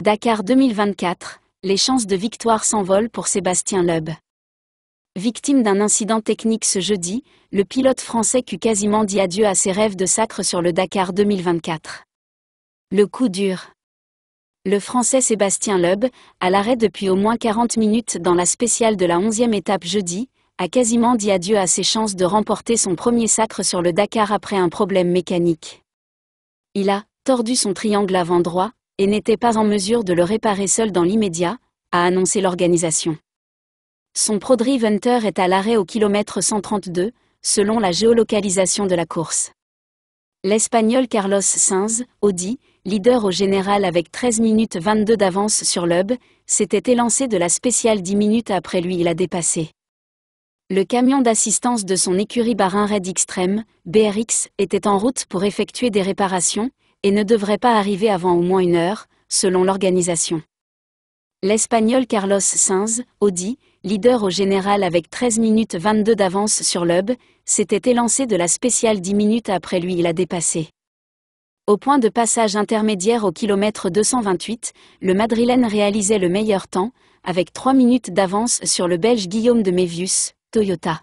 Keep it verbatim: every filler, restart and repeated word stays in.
Dakar deux mille vingt-quatre, les chances de victoire s'envolent pour Sébastien Loeb. Victime d'un incident technique ce jeudi, le pilote français eut quasiment dit adieu à ses rêves de sacre sur le Dakar deux mille vingt-quatre. Le coup dur. Le français Sébastien Loeb, à l'arrêt depuis au moins quarante minutes dans la spéciale de la onzième étape jeudi, a quasiment dit adieu à ses chances de remporter son premier sacre sur le Dakar après un problème mécanique. Il a tordu son triangle avant droit, et n'était pas en mesure de le réparer seul dans l'immédiat, a annoncé l'organisation. Son Prodrive Hunter est à l'arrêt au kilomètre cent trente-deux, selon la géolocalisation de la course. L'Espagnol Carlos Sainz, Audi, leader au général avec treize minutes vingt-deux d'avance sur Loeb, s'était élancé de la spéciale dix minutes après lui il a dépassé. Le camion d'assistance de son écurie Bahreïn Red Extreme, B R X, était en route pour effectuer des réparations, et ne devrait pas arriver avant au moins une heure, selon l'organisation. L'Espagnol Carlos Sainz, Audi, leader au général avec treize minutes vingt-deux d'avance sur Loeb, s'était élancé de la spéciale dix minutes après lui il a dépassé. Au point de passage intermédiaire au kilomètre deux cent vingt-huit, le Madrilène réalisait le meilleur temps, avec trois minutes d'avance sur le Belge Guillaume de Mévius, Toyota.